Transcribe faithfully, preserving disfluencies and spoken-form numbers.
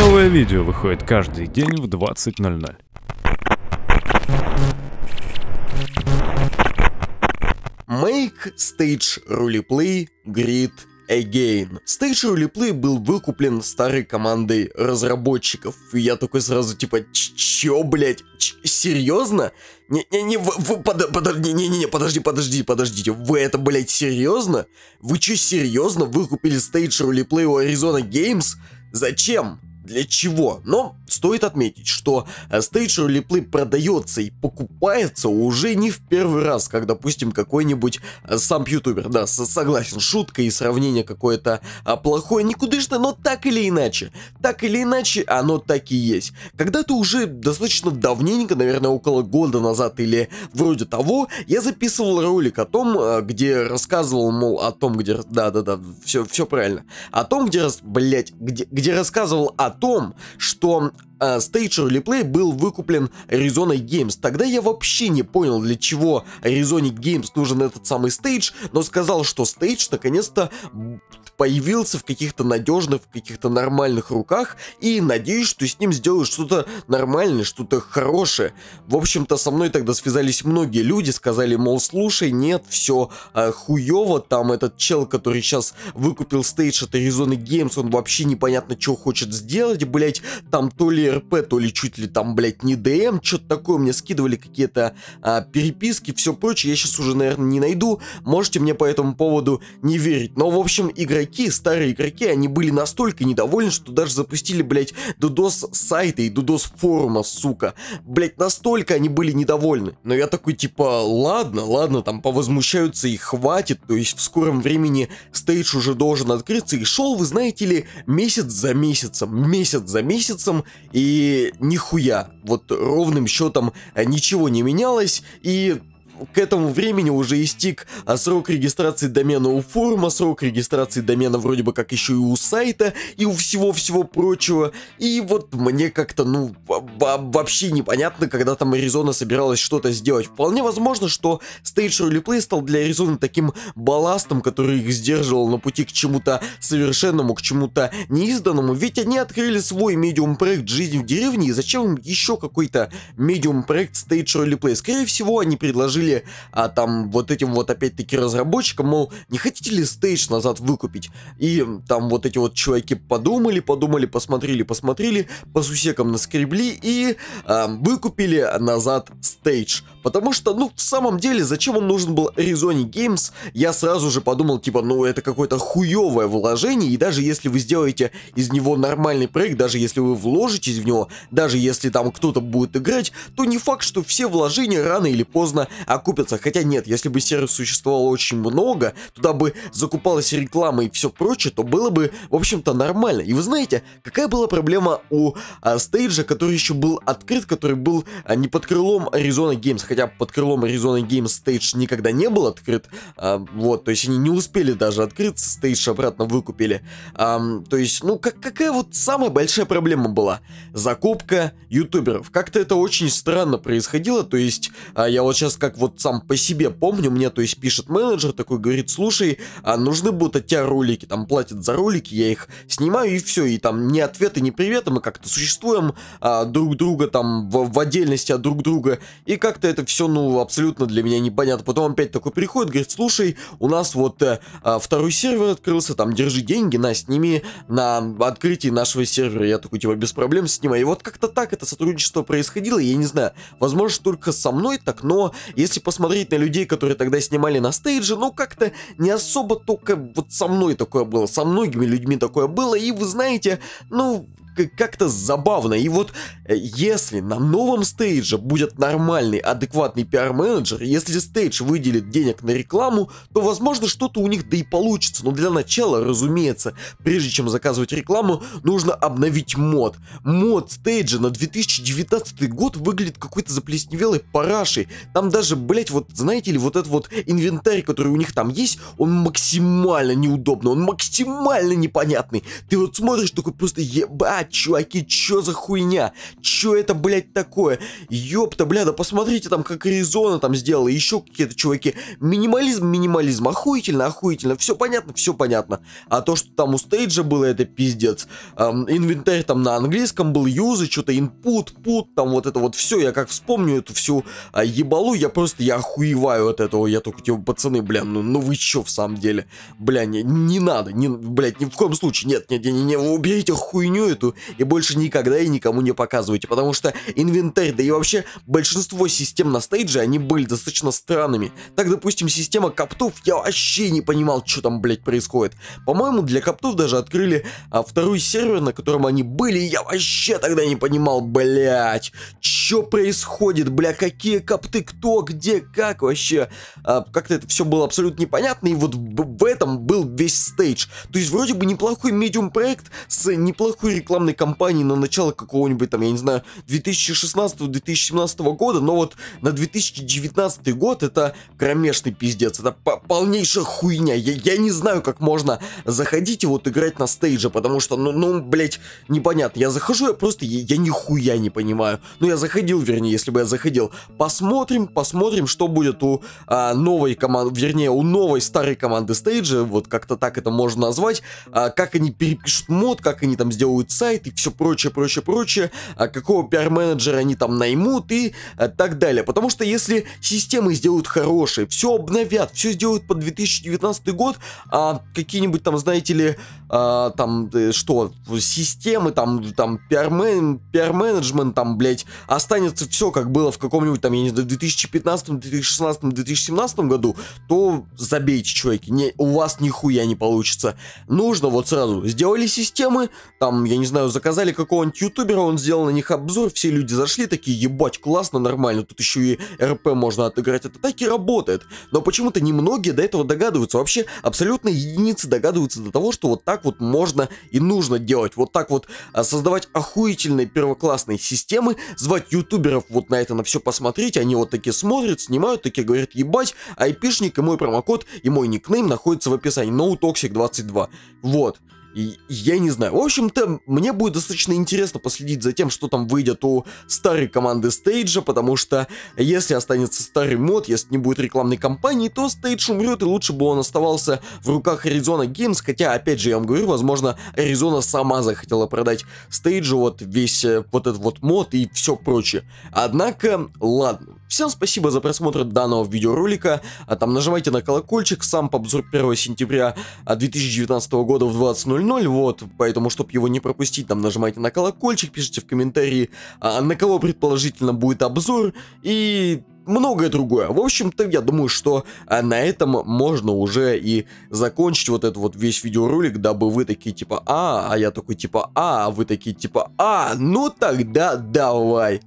Новое видео выходит каждый день в двадцать ноль ноль. Make Stage Roleplay Great Again. Stage Roleplay был выкуплен старой командой разработчиков. И я такой сразу типа, чё, блять, серьезно? Не-не-не, под, под, не, не, не, подожди, подожди, подождите. Вы это, блять, серьезно? Вы чё, серьезно выкупили Stage Roleplay у Arizona Games? Зачем? Для чего? Но стоит отметить, что Stage Roleplay продается и покупается уже не в первый раз, как, допустим, какой-нибудь сам ютубер. Да, согласен, шутка и сравнение какое-то плохое, никудышное, но так или иначе. Так или иначе, оно так и есть. Когда-то уже достаточно давненько, наверное, около года назад или вроде того, я записывал ролик о том, где рассказывал, мол, о том, где... Да-да-да, все, все правильно. О том, где... Блять, где, где рассказывал о том, что э, Stage Roleplay был выкуплен Arizona Games. Тогда я вообще не понял, для чего Arizona Games нужен этот самый Stage, но сказал, что Stage наконец-то появился в каких-то надежных, в каких-то нормальных руках, и надеюсь, что с ним сделают что-то нормальное, что-то хорошее. В общем-то, со мной тогда связались многие люди, сказали, мол, слушай, нет, все э, хуево, там этот чел, который сейчас выкупил Stage от Arizona Games, он вообще непонятно, что хочет сделать, блять, там то ли РП, то ли чуть ли там, блять, не ДМ, что-то такое, мне скидывали какие-то э, переписки, все прочее, я сейчас уже, наверное, не найду, можете мне по этому поводу не верить, но, в общем, игроки старые игроки, они были настолько недовольны, что даже запустили, блять, дудос сайта и дудос форума, сука. Блять, настолько они были недовольны. Но я такой, типа, ладно, ладно, там повозмущаются и хватит, то есть в скором времени Stage уже должен открыться, и шел, вы знаете ли, месяц за месяцем, месяц за месяцем, и нихуя, вот ровным счетом ничего не менялось, и... К этому времени уже истек срок регистрации домена у форума, срок регистрации домена вроде бы как еще и у сайта, и у всего-всего прочего. И вот мне как-то, ну, вообще непонятно, когда там Arizona собиралась что-то сделать. Вполне возможно, что Stage Roleplay стал для Arizona таким балластом, который их сдерживал на пути к чему-то совершенному, к чему-то неизданному. Ведь они открыли свой медиум-проект «Жизнь в деревне», и зачем им еще какой-то медиум-проект Stage Roleplay? Скорее всего, они предложили а там вот этим вот опять-таки разработчикам, мол, не хотите ли Stage назад выкупить? И там вот эти вот чуваки подумали, подумали, посмотрели, посмотрели, по сусекам наскребли и э, выкупили назад Stage. Потому что, ну, в самом деле, зачем он нужен был Arizona Games? Я сразу же подумал, типа, ну, это какое-то хуевое вложение, и даже если вы сделаете из него нормальный проект, даже если вы вложитесь в него, даже если там кто-то будет играть, то не факт, что все вложения рано или поздно окупятся. Хотя нет, если бы сервис существовал очень много, туда бы закупалась реклама и все прочее, то было бы, в общем-то, нормально. И вы знаете, какая была проблема у а, Стейджа, который еще был открыт, который был а, не под крылом Arizona Games, хотя под крылом Arizona Games Stage никогда не был открыт, а, вот, то есть они не успели даже открыться, Stage обратно выкупили. А, то есть, ну, как, какая вот самая большая проблема была? Закупка ютуберов. Как-то это очень странно происходило, то есть а, я вот сейчас как вот сам по себе помню, мне, то есть, пишет менеджер, такой говорит, слушай, а нужны будут от тебя ролики, там, платят за ролики, я их снимаю, и все, и там ни ответы, ни привета, мы как-то существуем а, друг друга, там, в, в отдельности от друг друга, и как-то это все, ну, абсолютно для меня непонятно. Потом опять такой приходит, говорит, слушай, у нас вот а, второй сервер открылся, там, держи деньги, на, сними на открытии нашего сервера, я такой, типа, без проблем снимаю, и вот как-то так это сотрудничество происходило, я не знаю, возможно, только со мной так, но... Если посмотреть на людей, которые тогда снимали на Стейдже, ну как-то не особо, только вот со мной такое было, со многими людьми такое было, и вы знаете, ну... как-то забавно. И вот если на новом Стейдже будет нормальный, адекватный пиар-менеджер, если Stage выделит денег на рекламу, то возможно что-то у них да и получится. Но для начала, разумеется, прежде чем заказывать рекламу, нужно обновить мод. Мод Стейджа на две тысячи девятнадцатый год выглядит какой-то заплесневелой парашей. Там даже, блять, вот знаете ли, вот этот вот инвентарь, который у них там есть, он максимально неудобный, он максимально непонятный. Ты вот смотришь такой просто ебать, Ебать, чуваки, чё за хуйня? Чё это, блядь, такое? Ёпта, бля, да посмотрите там, как Аризона там сделала, еще какие-то чуваки. Минимализм, минимализм, охуительно, охуительно, все понятно, все понятно. А то, что там у стейджа было, это пиздец. Эм, инвентарь там на английском был, юзы, что-то input, put, там вот это вот все. Я как вспомню эту всю э, ебалу, я просто, я охуеваю от этого. Я только, типа, пацаны, бля, ну, ну вы чё в самом деле? Бля, не, не надо, не, блядь, ни в коем случае, нет, нет, нет, не, не, уберите хуйню эту и больше никогда и никому не показывайте, потому что инвентарь, да и вообще большинство систем на стейдже, они были достаточно странными. Так, допустим, система коптов, я вообще не понимал, что там, блядь, происходит. По-моему, для коптов даже открыли а, второй сервер, на котором они были, я вообще тогда не понимал, блядь, что происходит, бля, какие копты, кто, где, как вообще. А, как-то это все было абсолютно непонятно, и вот в этом был весь стейдж. То есть вроде бы неплохой медиум проект с неплохой рекламной кампанией на начало какого-нибудь там, я не знаю, две тысячи шестнадцатого — две тысячи семнадцатого года, но вот на две тысячи девятнадцатый год это кромешный пиздец, это полнейшая хуйня. Я, я не знаю, как можно заходить и вот играть на стейдже, потому что, ну, ну, блядь, непонятно. Я захожу, я просто, я, я нихуя не понимаю. Ну, я заходил, вернее, если бы я заходил. Посмотрим, посмотрим, что будет у а, новой команды, вернее, у новой старой команды стейджа, вот как-то так это можно назвать, а, как они перепишут мод, как они там сделают сайт и все прочее, прочее, прочее, а, какого пиар-менеджера они там наймут и а, так далее. Потому что если системы сделают хорошие, все обновят, все сделают под две тысячи девятнадцатый год, а какие-нибудь там, знаете ли, а, там, что, системы, там, там пиар-мен, пиар-менеджмент, там, блядь, останется все, как было в каком-нибудь там, я не знаю, две тысячи пятнадцатом, две тысячи шестнадцатом, две тысячи семнадцатом году, то забейте, чуваки, не, у вас нихуя не получится. Нужно вот сразу, сделали системы, там, я не знаю, заказали какого-нибудь ютубера, он сделал на них обзор, все люди зашли, такие, ебать, классно, нормально, тут еще и РП можно отыграть, это так и работает. Но почему-то немногие до этого догадываются, вообще абсолютно единицы догадываются до того, что вот так вот можно и нужно делать, вот так вот создавать охуительные первоклассные системы, звать ютуберов вот на это на все посмотреть, они вот такие смотрят, снимают, такие говорят, ебать, айпишник и мой промокод и мой никнейм находится в описании, ноутоксик двадцать два, вот. Я не знаю. В общем-то, мне будет достаточно интересно последить за тем, что там выйдет у старой команды стейджа, потому что если останется старый мод, если не будет рекламной кампании, то стейдж умрет, и лучше бы он оставался в руках Arizona Games, хотя, опять же, я вам говорю, возможно, Arizona сама захотела продать стейджу вот весь вот этот вот мод и все прочее. Однако, ладно. Всем спасибо за просмотр данного видеоролика, а там нажимайте на колокольчик, сам обзор первого сентября две тысячи девятнадцатого года в двадцать ноль ноль, вот, поэтому, чтобы его не пропустить, там нажимайте на колокольчик, пишите в комментарии, а, на кого предположительно будет обзор и многое другое. В общем-то, я думаю, что а, на этом можно уже и закончить вот этот вот весь видеоролик, дабы вы такие типа «а», а я такой типа «а», а вы такие типа «а», ну тогда давай.